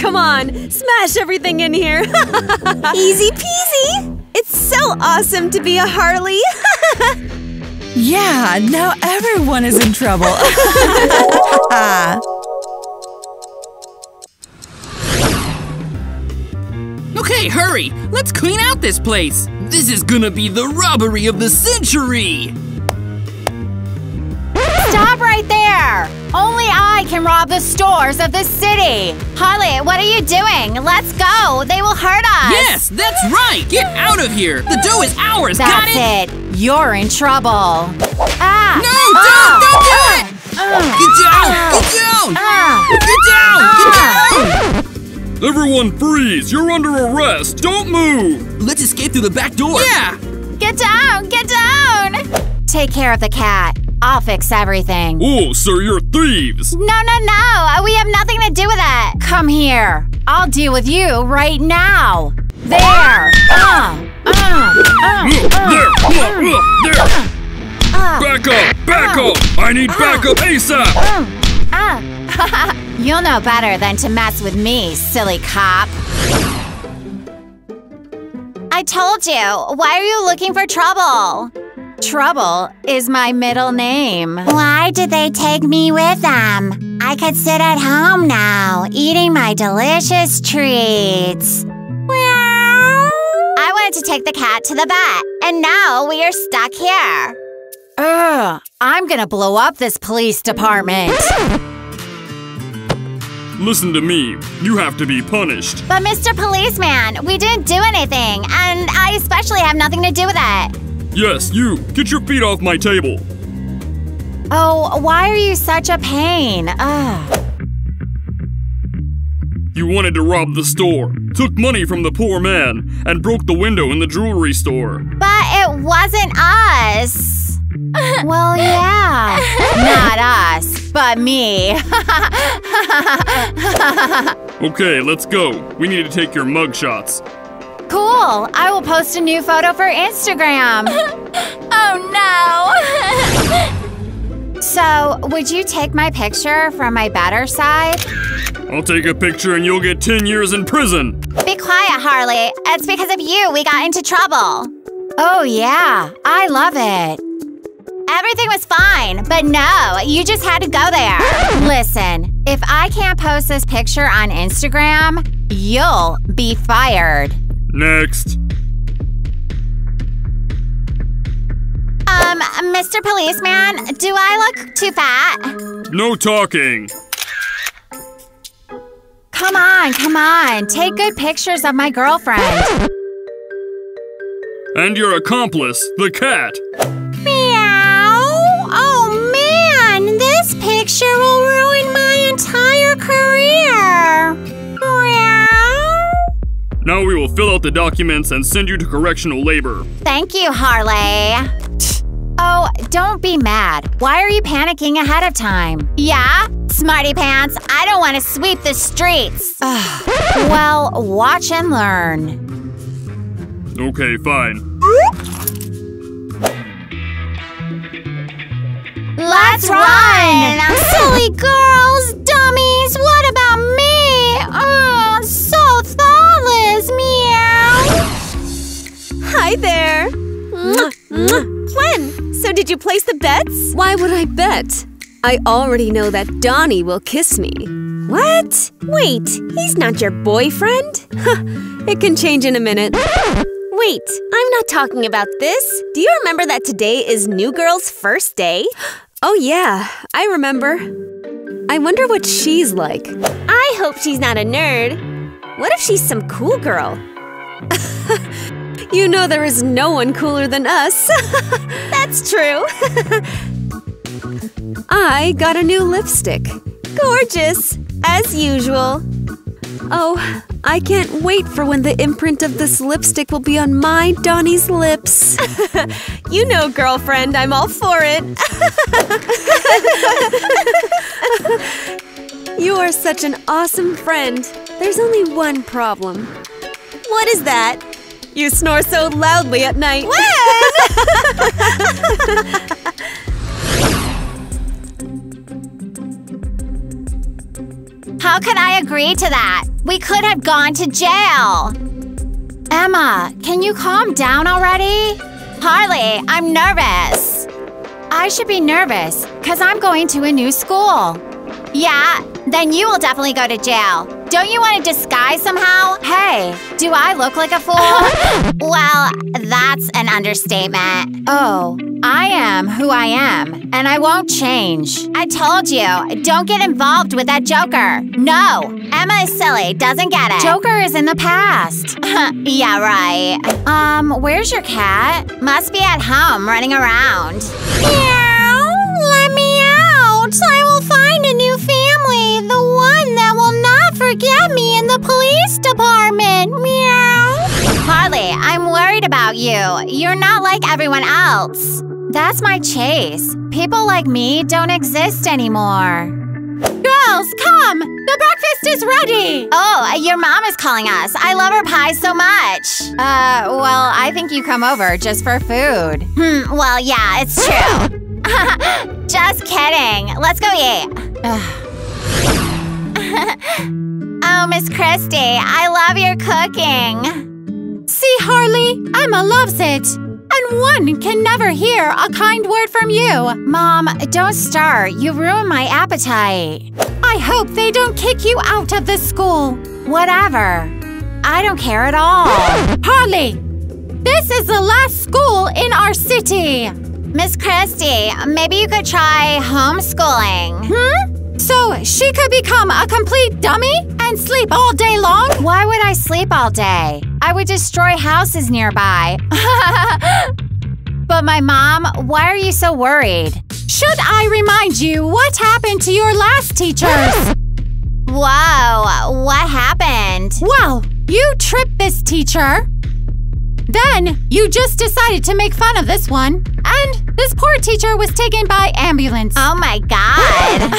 Come on, smash everything in here! Easy peasy! It's so awesome to be a Harley! Yeah, now everyone is in trouble! Okay, hurry! Let's clean out this place! This is gonna be the robbery of the century! Stop right there! Only I can rob the stores of the city! Harley, what are you doing? Let's go! They will hurt us! Yes, that's right! Get out of here! The dough is ours, got it? That's it! You're in trouble! Ah! No! Don't do it! Get down! Get down! Get down! Get down! Everyone freeze! You're under arrest! Don't move! Let's escape through the back door! Yeah! Get down! Get down! Take care of the cat. I'll fix everything. Oh, sir, you're thieves! No, no, no! We have nothing to do with that! Come here! I'll deal with you right now! There! There! Back up! Back up! I need backup ASAP! You'll know better than to mess with me, silly cop! I told you! Why are you looking for trouble? Trouble is my middle name. Why did they take me with them? I could sit at home now, eating my delicious treats. Meow. I wanted to take the cat to the vet, and now we are stuck here. Ugh, I'm gonna blow up this police department. Listen to me. You have to be punished. But Mr. Policeman, we didn't do anything, and I especially have nothing to do with it. Yes, you! Get your feet off my table! Oh, why are you such a pain? Ugh. You wanted to rob the store, took money from the poor man, and broke the window in the jewelry store. But it wasn't us! Well, yeah. Not us, but me. Okay, let's go. We need to take your mug shots. Cool! I will post a new photo for Instagram! Oh no! So, would you take my picture from my better side? I'll take a picture and you'll get 10 years in prison! Be quiet, Harley! It's because of you we got into trouble! Oh yeah, I love it! Everything was fine, but no, you just had to go there! Listen, if I can't post this picture on Instagram, you'll be fired! Next. Mr. Policeman, do I look too fat? No talking. Come on, come on. Take good pictures of my girlfriend. And your accomplice, the cat. Meow. Oh, man. This picture will ruin my entire career. Now we will fill out the documents and send you to correctional labor. Thank you, Harley. Oh, don't be mad. Why are you panicking ahead of time? Yeah? Smarty pants, I don't want to sweep the streets. Well, watch and learn. Okay, fine. Let's run! Silly girls, dummies, what about me? Oh, so thoughtless. Meow. Hi there. Gwen, so did you place the bets? Why would I bet? I already know that Donnie will kiss me. What? Wait, he's not your boyfriend? It can change in a minute. Wait, I'm not talking about this. Do you remember that today is New Girl's first day? Oh yeah, I remember. I wonder what she's like. I hope she's not a nerd. What if she's some cool girl? You know there is no one cooler than us. That's true. I got a new lipstick. Gorgeous, as usual. Oh, I can't wait for when the imprint of this lipstick will be on my Donnie's lips. You know, girlfriend, I'm all for it. You are such an awesome friend. There's only one problem. What is that? You snore so loudly at night. When? How could I agree to that? We could have gone to jail! Emma, can you calm down already? Harley, I'm nervous! I should be nervous, because I'm going to a new school. Yeah, then you will definitely go to jail. Don't you want to disguise somehow? Hey, do I look like a fool? Well, that's an understatement. Oh, I am who I am, and I won't change. I told you, don't get involved with that Joker. No, Emma is silly, doesn't get it. Joker is in the past. Yeah, right. Where's your cat? Must be at home running around. Meow, let me out. I will find a new family, the one that will not forget me in the police department. Meow. Harley, I'm worried about you. You're not like everyone else. That's my chase. People like me don't exist anymore. Girls, come! The breakfast is ready! Oh, your mom is calling us. I love her pie so much. Well, I think you come over just for food. Well, yeah, it's true. Just kidding. Let's go eat. Oh, Miss Christie, I love your cooking. See, Harley? Emma loves it. And one can never hear a kind word from you. Mom, don't start. You ruined my appetite. I hope they don't kick you out of this school. Whatever. I don't care at all. Harley, this is the last school in our city. Miss Christie, maybe you could try homeschooling. So she could become a complete dummy and sleep all day long? Why would I sleep all day? I would destroy houses nearby. But my mom, why are you so worried? Should I remind you what happened to your last teachers? Whoa, what happened? Well, you tripped this teacher. Then, you just decided to make fun of this one. And this poor teacher was taken by ambulance. Oh my god.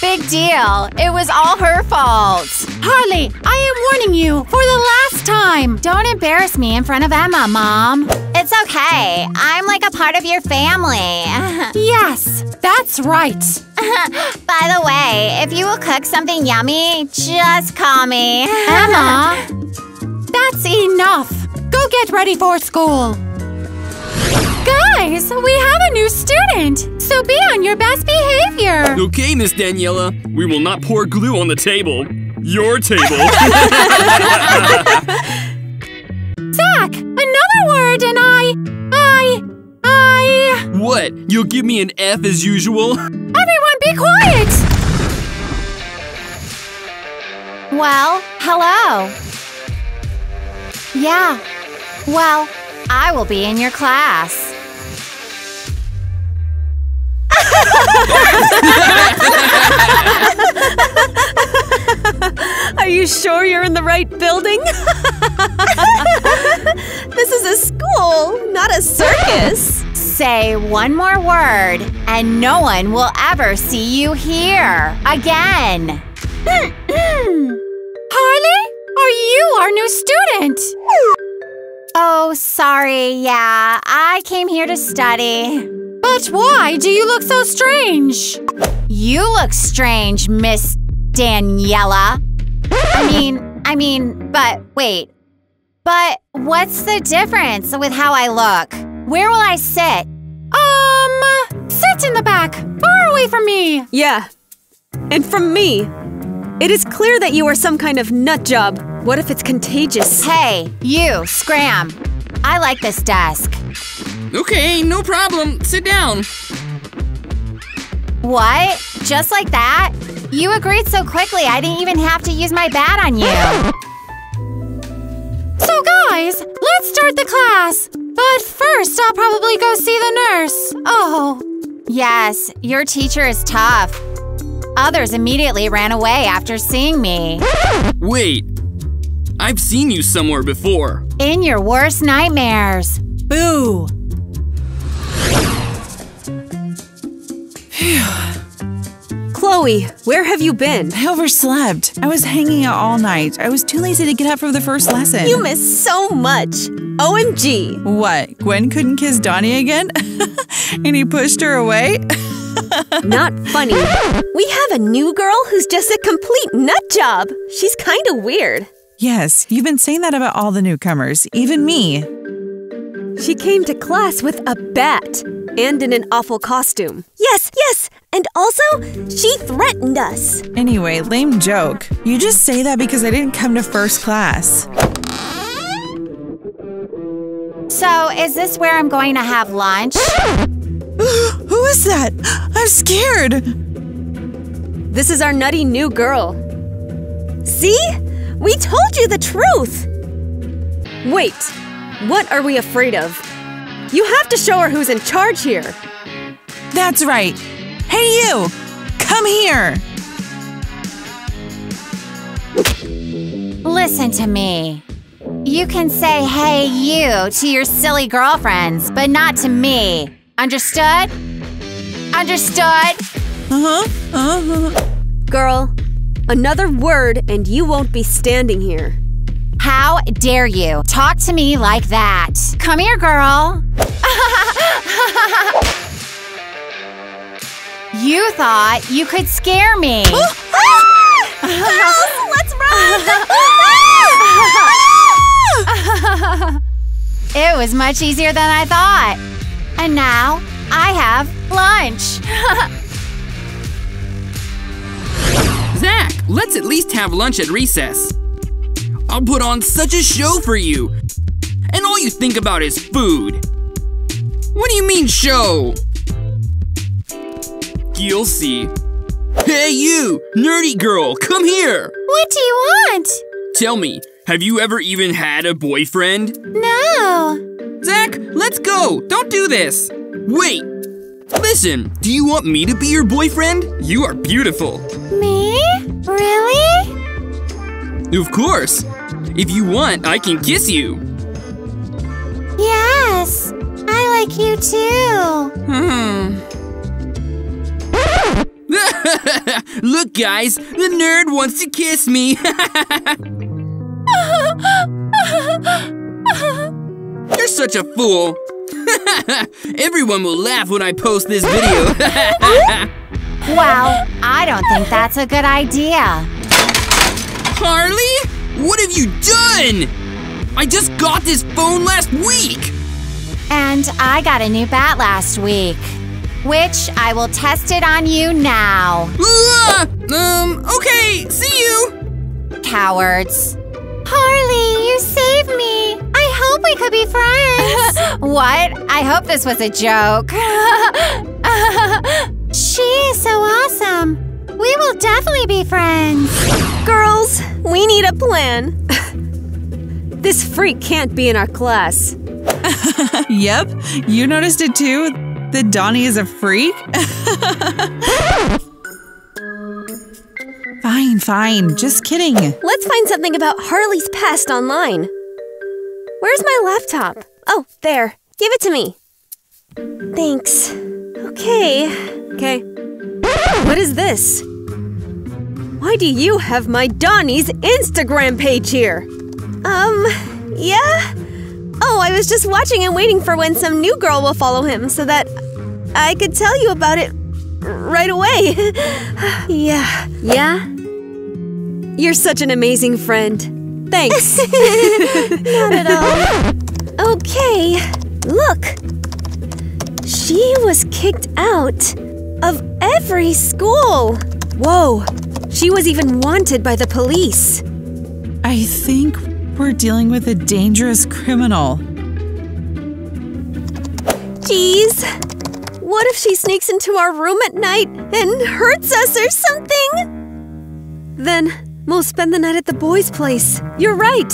Big deal. It was all her fault. Harley, I am warning you for the last time. Don't embarrass me in front of Emma, Mom. It's okay. I'm like a part of your family. Yes, that's right. By the way, if you will cook something yummy, just call me. Emma, that's enough. Go get ready for school! Guys, we have a new student! So be on your best behavior! Okay, Miss Daniela. We will not pour glue on the table. Your table! Zach, another word and I... What? You'll give me an F as usual? Everyone be quiet! Well, hello. Yeah. Well, I will be in your class. Are you sure you're in the right building? This is a school, not a circus. Say one more word, and no one will ever see you here again. Harley? Are you our new student? Oh, sorry, yeah. I came here to study. But why do you look so strange? You look strange, Miss Daniela. I mean, but wait. But what's the difference with how I look? Where will I sit? Sit in the back, far away from me. Yeah, and from me. It is clear that you are some kind of nut job. What if it's contagious? Hey, you, Scram. I like this desk. Okay, no problem. Sit down. What? Just like that? You agreed so quickly I didn't even have to use my bat on you. So guys, let's start the class. But first, I'll probably go see the nurse. Oh. Yes, your teacher is tough. Others immediately ran away after seeing me. Wait, I've seen you somewhere before. In your worst nightmares. Boo. Chloe, where have you been? I overslept. I was hanging out all night. I was too lazy to get up for the first lesson. You missed so much. OMG. What, Gwen couldn't kiss Donnie again? And he pushed her away? Not funny. We have a new girl who's just a complete nut job. She's kind of weird. Yes, you've been saying that about all the newcomers, even me. She came to class with a bat and in an awful costume. Yes, yes. And also, she threatened us. Anyway, lame joke. You just say that because I didn't come to first class. So, is this where I'm going to have lunch? Who is that? I'm scared. This is our nutty new girl. See? We told you the truth. Wait, what are we afraid of? You have to show her who's in charge here. That's right. Hey, you! Come here! Listen to me. You can say, hey, you, to your silly girlfriends, but not to me. Understood? Understood? Uh-huh. Uh-huh. Girl, another word and you won't be standing here. How dare you talk to me like that? Come here, girl. You thought you could scare me. Girls, let's run! It was much easier than I thought. And now I have lunch. Zach, let's at least have lunch at recess. I'll put on such a show for you. And all you think about is food. What do you mean, show? You'll see. Hey you, nerdy girl, come here! What do you want? Tell me, have you ever even had a boyfriend? No! Zach, let's go! Don't do this! Wait! Listen, do you want me to be your boyfriend? You are beautiful! Me? Really? Of course! If you want, I can kiss you! Yes! I like you too! Look, guys, the nerd wants to kiss me. You're such a fool. Everyone will laugh when I post this video. Well, I don't think that's a good idea. Harley, what have you done? I just got this phone last week. And I got a new bat last week. Which I will test it on you now. Okay, see you. Cowards. Harley, you saved me. I hope we could be friends. What? I hope this was a joke. She is so awesome. We will definitely be friends. Girls, we need a plan. This freak can't be in our class. Yep, you noticed it too. That Donnie is a freak? Fine, fine. Just kidding. Let's find something about Harley's past online. Where's my laptop? Oh, there. Give it to me. Thanks. Okay. What is this? Why do you have my Donnie's Instagram page here? Yeah? Oh, I was just watching and waiting for when some new girl will follow him so that I could tell you about it right away. Yeah? You're such an amazing friend. Thanks. Not at all. Okay, look. She was kicked out of every school. Whoa, she was even wanted by the police. I think we're dealing with a dangerous criminal. Geez, what if she sneaks into our room at night and hurts us or something? Then we'll spend the night at the boys' place. You're right.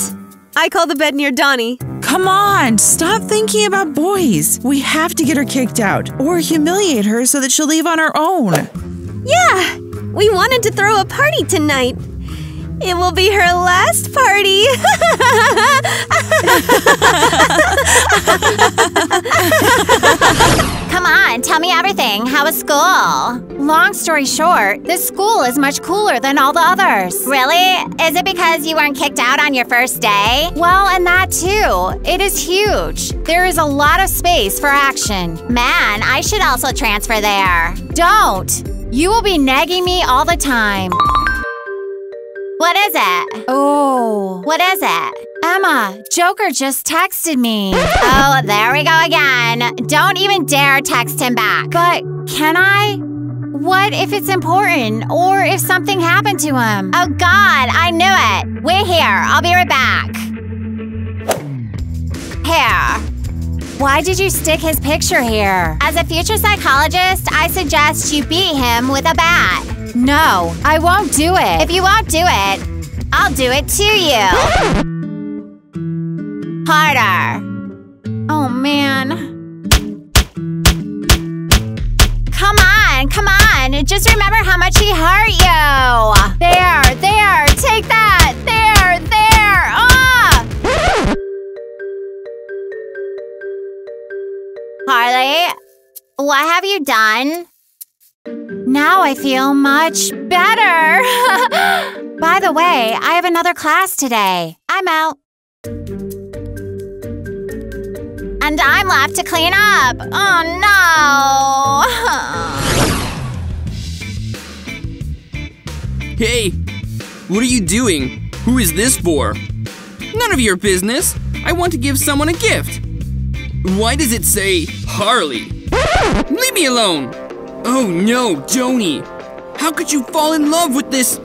I call the bed near Donnie. Come on, stop thinking about boys. We have to get her kicked out or humiliate her so that she'll leave on her own. Yeah, we wanted to throw a party tonight. It will be her last party. Come on, tell me everything. How was school? Long story short, this school is much cooler than all the others. Really? Is it because you weren't kicked out on your first day? Well, and that too. It is huge. There is a lot of space for action. Man, I should also transfer there. Don't! You will be nagging me all the time. What is it? Oh. What is it? Emma, Joker just texted me. Oh, there we go again. Don't even dare text him back. But can I? What if it's important or if something happened to him? Oh God, I knew it. We're here. I'll be right back. Here. Why did you stick his picture here? As a future psychologist, I suggest you beat him with a bat. No, I won't do it. If you won't do it, I'll do it to you. Harder. Oh, man. Come on, come on. Just remember how much he hurt you. There, there, take that. There, there. Ah! Harley, what have you done? Now I feel much better. By the way, I have another class today. I'm out. And I'm left to clean up. Oh, no. Hey, what are you doing? Who is this for? None of your business. I want to give someone a gift. Why does it say Harley? Leave me alone! Oh no, Joni! How could you fall in love with this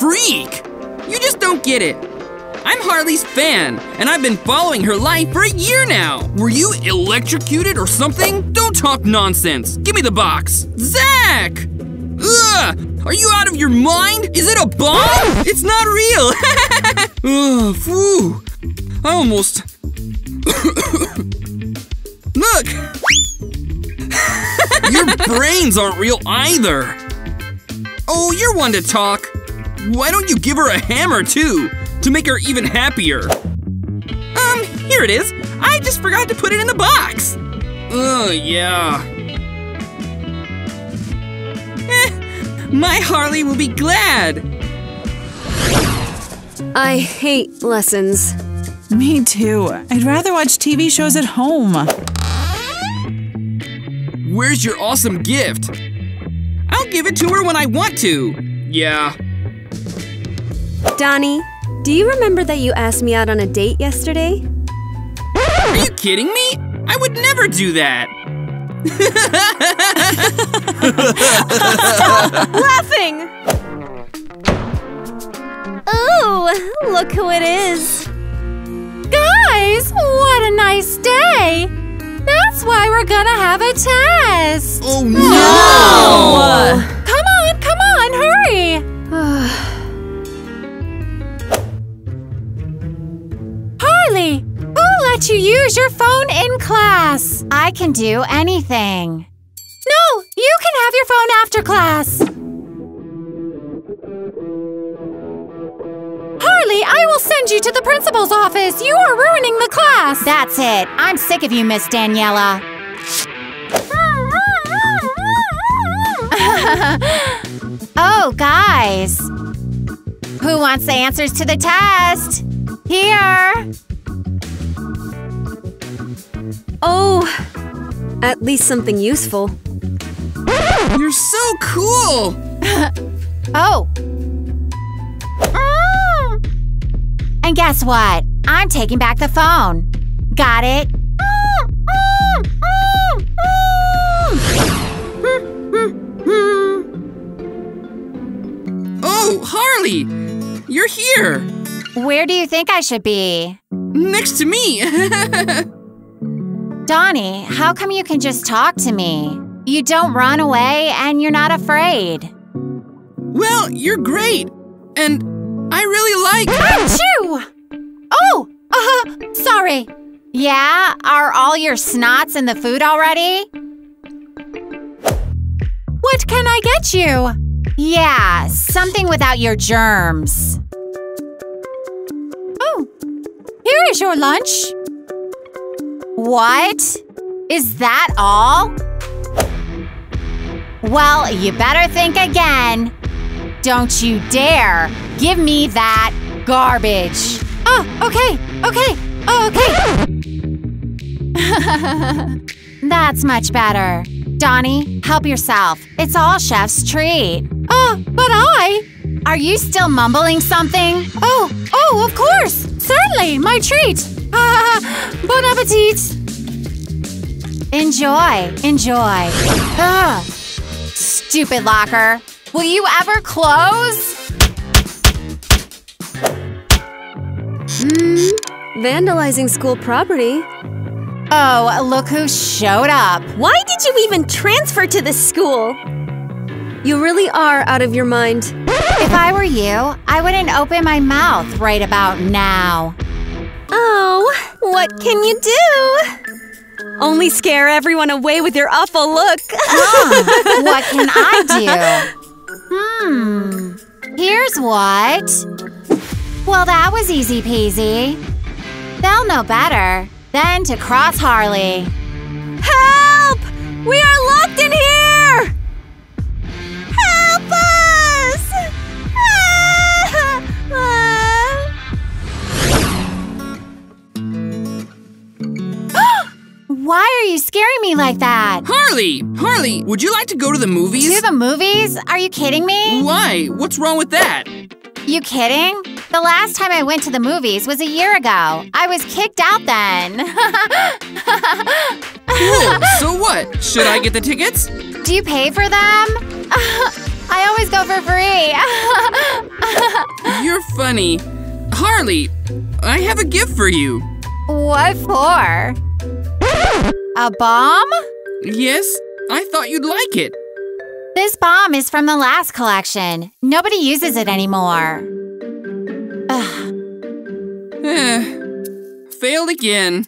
freak? You just don't get it. I'm Harley's fan, and I've been following her life for a year now. Were you electrocuted or something? Don't talk nonsense. Give me the box. Zach! Ugh! Are you out of your mind? Is it a bomb? It's not real! Ugh, phew. I almost... Look! Your brains aren't real either! Oh, you're one to talk! Why don't you give her a hammer, too? To make her even happier! Here it is! I just forgot to put it in the box! Yeah. My Harley will be glad! I hate lessons. Me too. I'd rather watch TV shows at home. Where's your awesome gift? I'll give it to her when I want to. Yeah. Donnie, do you remember that you asked me out on a date yesterday? Are you kidding me? I would never do that. Stop laughing! Ooh, look who it is. Guys, what a nice day! That's why we're gonna have a test! Oh no! Come on, hurry! Harley, who let you use your phone in class? I can do anything. No, you can have your phone after class! Harley, I will send you to the principal's office. You are ruining the class. That's it. I'm sick of you, Miss Daniela. Oh, guys. Who wants the answers to the test? Here. Oh, at least something useful. You're so cool. Oh. And guess what? I'm taking back the phone. Got it? Oh, Harley! You're here! Where do you think I should be? Next to me! Donnie, how come you can just talk to me? You don't run away and you're not afraid. Well, you're great! And I really like... Achoo! Oh! Sorry. Yeah? Are all your snots in the food already? What can I get you? Yeah, something without your germs. Oh, here is your lunch. What? Is that all? Well, you better think again. Don't you dare give me that garbage. Oh, okay, okay, oh, okay. That's much better. Donnie, help yourself. It's all chef's treat. Oh, but I… Are you still mumbling something? Oh, of course. Certainly, my treat. Bon appetit. Enjoy. Ugh. Stupid locker. Will you ever close? Vandalizing school property. Oh, look who showed up. Why did you even transfer to this school? You really are out of your mind. If I were you, I wouldn't open my mouth right about now. Oh, what can you do? Only scare everyone away with your awful look. Oh, what can I do? Here's what. Well, that was easy peasy. They'll know better than to cross Harley. Help! We are locked in here! Help us! Why are you scaring me like that? Harley, would you like to go to the movies? To the movies? Are you kidding me? Why? What's wrong with that? You kidding? The last time I went to the movies was a year ago. I was kicked out then. Cool. So what? Should I get the tickets? Do you pay for them? I always go for free. You're funny. Harley, I have a gift for you. What for? A bomb? Yes, I thought you'd like it. This bomb is from the last collection. Nobody uses it anymore. Failed again.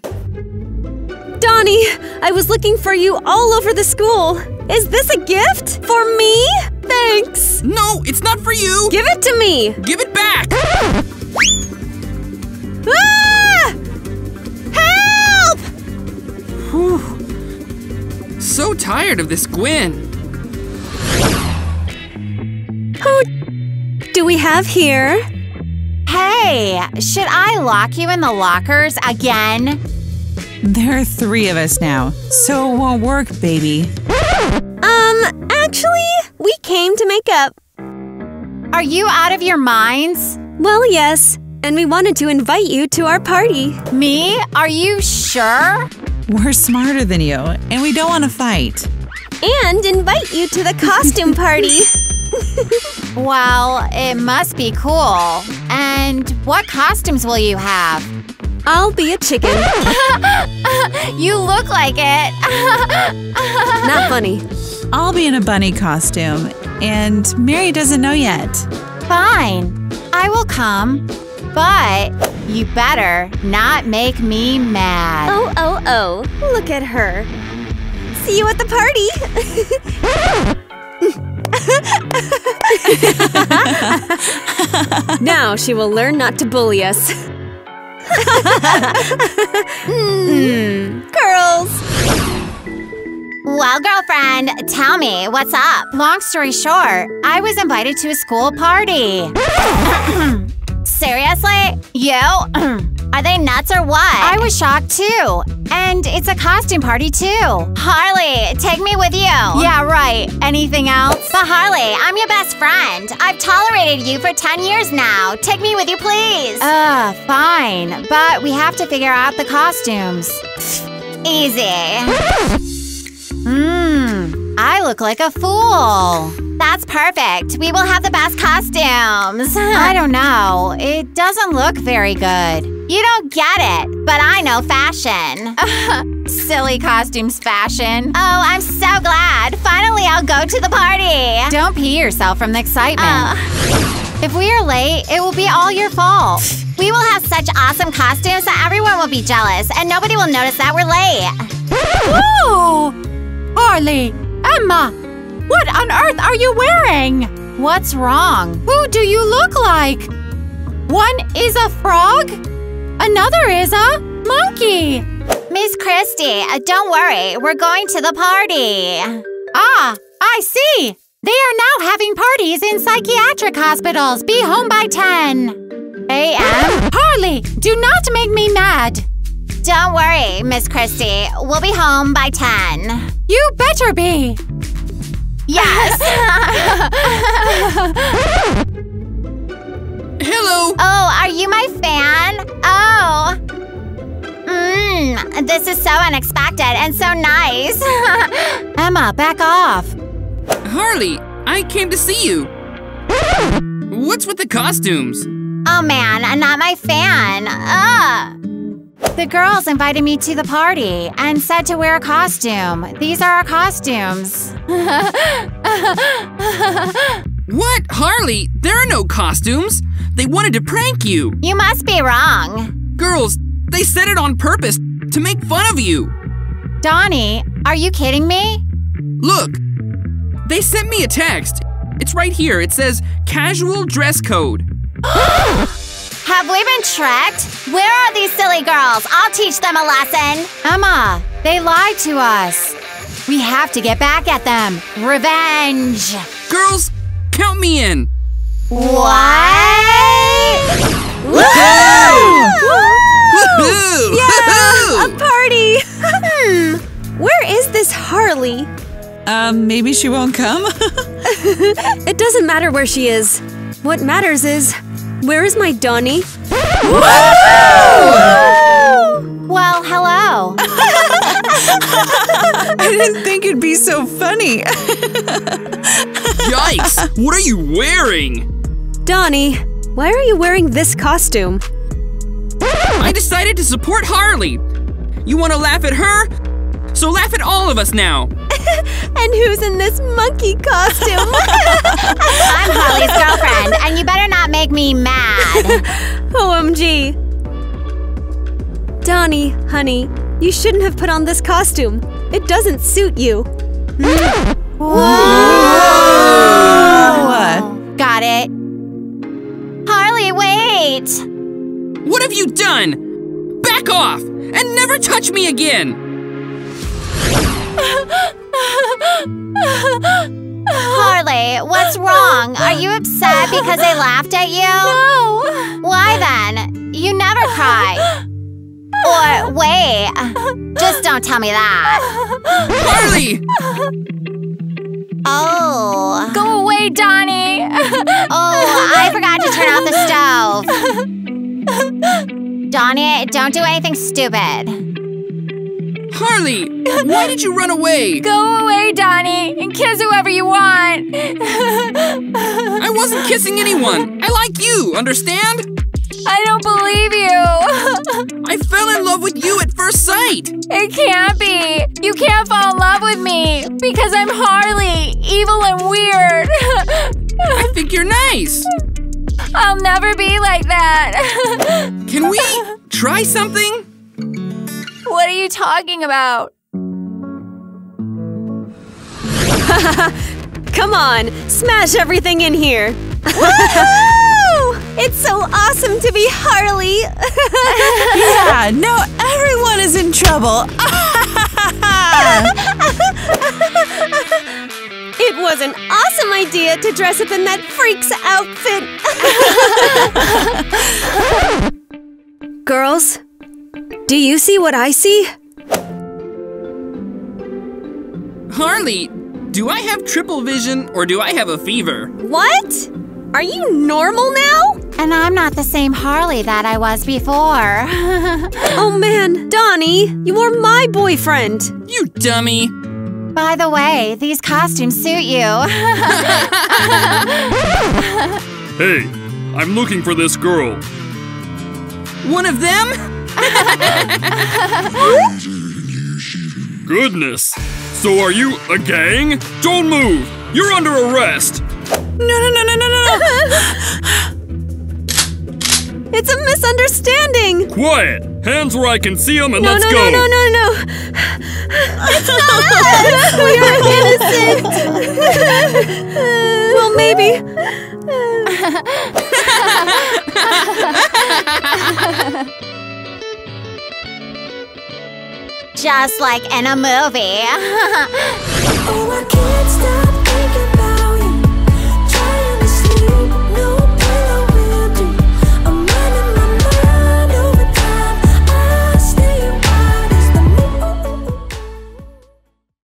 Donnie, I was looking for you all over the school. Is this a gift? For me? Thanks. No, it's not for you. Give it to me. Give it back. Ah! Help! Whew. So tired of this Gwen. Who do we have here? Hey, should I lock you in the lockers again? There are three of us now, so it won't work, baby. Actually, we came to make up. Are you out of your minds? Well, yes, and we wanted to invite you to our party. Me? Are you sure? We're smarter than you, and we don't want to fight. And invite you to the costume party. Well, it must be cool. And what costumes will you have? I'll be a chicken. You look like it. Not funny. I'll be in a bunny costume. And Mary doesn't know yet. Fine. I will come. But you better not make me mad. Oh. Look at her. See you at the party. Now she will learn not to bully us. Girls! Well, girlfriend, tell me, what's up? Long story short, I was invited to a school party. Seriously? You? Are they nuts or what? I was shocked too. And it's a costume party too. Harley, take me with you. Yeah, right. Anything else? But Harley, I'm your best friend. I've tolerated you for 10 years now. Take me with you, please. Fine. But we have to figure out the costumes. Easy. I look like a fool. That's perfect. We will have the best costumes. I don't know. It doesn't look very good. You don't get it, but I know fashion. Silly costumes fashion. Oh, I'm so glad. Finally, I'll go to the party. Don't pee yourself from the excitement. If we are late, it will be all your fault. We will have such awesome costumes that everyone will be jealous, and nobody will notice that we're late. Woo! Harley, Emma, what on earth are you wearing? What's wrong? Who do you look like? One is a frog? Another is a monkey! Miss Christie, don't worry, we're going to the party. Ah, I see! They are now having parties in psychiatric hospitals! Be home by 10 AM! Harley, do not make me mad! Don't worry, Miss Christie. We'll be home by 10. You better be! Yes! Hello! Oh, are you my fan? Oh! This is so unexpected and so nice! Emma, back off! Harley, I came to see you! What's with the costumes? Oh man, not my fan! Ugh! The girls invited me to the party and said to wear a costume. These are our costumes. What? Harley, there are no costumes! They wanted to prank you! You must be wrong! Girls, they said it on purpose to make fun of you! Donnie, are you kidding me? Look! They sent me a text. It's right here. It says, casual dress code. Have we been tricked? Where are these silly girls? I'll teach them a lesson. Emma, they lied to us. We have to get back at them. Revenge. Girls, count me in. What? Woohoo! Woohoo! Yeah! A party! Where is this Harley? Maybe she won't come? It doesn't matter where she is. What matters is, where is my Donnie? Woo-hoo! Well, hello. I didn't think it'd be so funny. Yikes! What are you wearing? Donnie, why are you wearing this costume? I decided to support Harley. You want to laugh at her? So laugh at all of us now. And who's in this monkey costume? I'm Harley's girlfriend, and you better not make me mad. OMG. Donnie, honey, you shouldn't have put on this costume. It doesn't suit you. Whoa! Got it. Harley, wait! What have you done? Back off! And never touch me again! Harley, what's wrong? Are you upset because I laughed at you? No! Why then? You never cry. Or wait, just don't tell me that. Harley! Oh. Go away, Donnie! Oh, I forgot to turn off the stove. Donnie, don't do anything stupid. Harley, why did you run away? Go away, Donnie, and kiss whoever you want. I wasn't kissing anyone. I like you, understand? I don't believe you. I fell in love with you at first sight. It can't be. You can't fall in love with me because I'm Harley, evil and weird. I think you're nice. I'll never be like that. Can we try something? What are you talking about? Come on, smash everything in here! Woohoo! It's so awesome to be Harley! Yeah, now everyone is in trouble! It was an awesome idea to dress up in that freak's outfit! Girls? Do you see what I see? Harley, do I have triple vision or do I have a fever? What? Are you normal now? And I'm not the same Harley that I was before. Oh man, Donnie, you are my boyfriend. You dummy. By the way, these costumes suit you. Hey, I'm looking for this girl. One of them? Goodness! So are you a gang? Don't move! You're under arrest! No! It's a misunderstanding! Quiet! Hands where I can see them and let's go! No! It's not us! We are innocent! Well, maybe. Just like in a movie.